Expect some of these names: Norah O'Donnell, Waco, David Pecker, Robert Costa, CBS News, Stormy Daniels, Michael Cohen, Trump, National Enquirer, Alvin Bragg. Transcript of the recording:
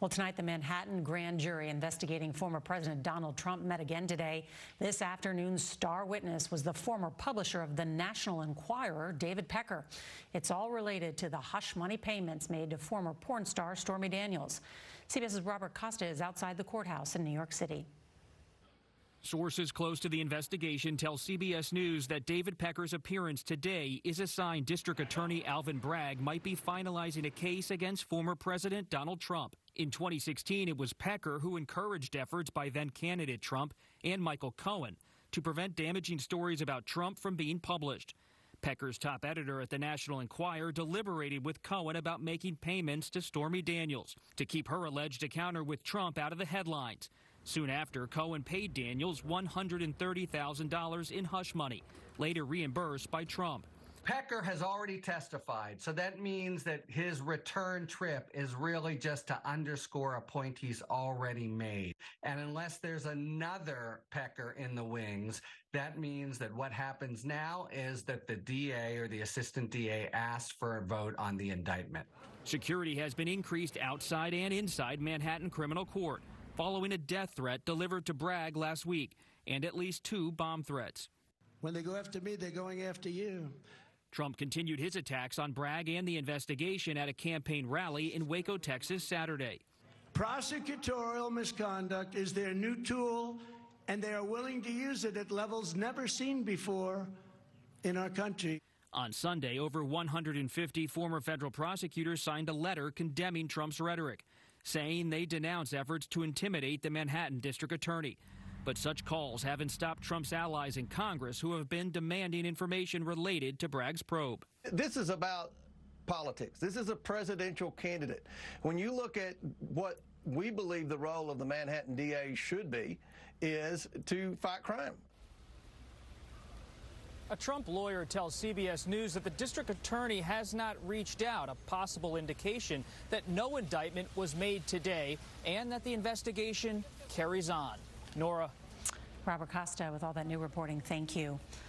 Well, tonight, the Manhattan grand jury investigating former President Donald Trump met again today. This afternoon's star witness was the former publisher of the National Enquirer, David Pecker. It's all related to the hush money payments made to former porn star Stormy Daniels. CBS's Robert Costa is outside the courthouse in New York City. Sources close to the investigation tell CBS News that David Pecker's appearance today is a sign District Attorney Alvin Bragg might be finalizing a case against former President Donald Trump. In 2016, it was Pecker who encouraged efforts by then-candidate Trump and Michael Cohen to prevent damaging stories about Trump from being published. Pecker's top editor at the National Enquirer deliberated with Cohen about making payments to Stormy Daniels to keep her alleged encounter with Trump out of the headlines. Soon after, Cohen paid Daniels $130,000 in hush money, later reimbursed by Trump. Pecker has already testified, so that means that his return trip is really just to underscore a point he's already made. And unless there's another Pecker in the wings, that means that what happens now is that the DA or the assistant DA asked for a vote on the indictment. Security has been increased outside and inside Manhattan Criminal Court following a death threat delivered to Bragg last week and at least 2 bomb threats. When they go after me, they're going after you. Trump continued his attacks on Bragg and the investigation at a campaign rally in Waco, Texas, Saturday. Prosecutorial misconduct is their new tool, and they are willing to use it at levels never seen before in our country. On Sunday, over 150 former federal prosecutors signed a letter condemning Trump's rhetoric, saying they denounce efforts to intimidate the Manhattan district attorney. But such calls haven't stopped Trump's allies in Congress, who have been demanding information related to Bragg's probe. This is about politics. This is a presidential candidate. When you look at what we believe the role of the Manhattan DA should be, is to fight crime. A Trump lawyer tells CBS News that the district attorney has not reached out, a possible indication that no indictment was made today and that the investigation carries on. Nora. Robert Costa with all that new reporting. Thank you.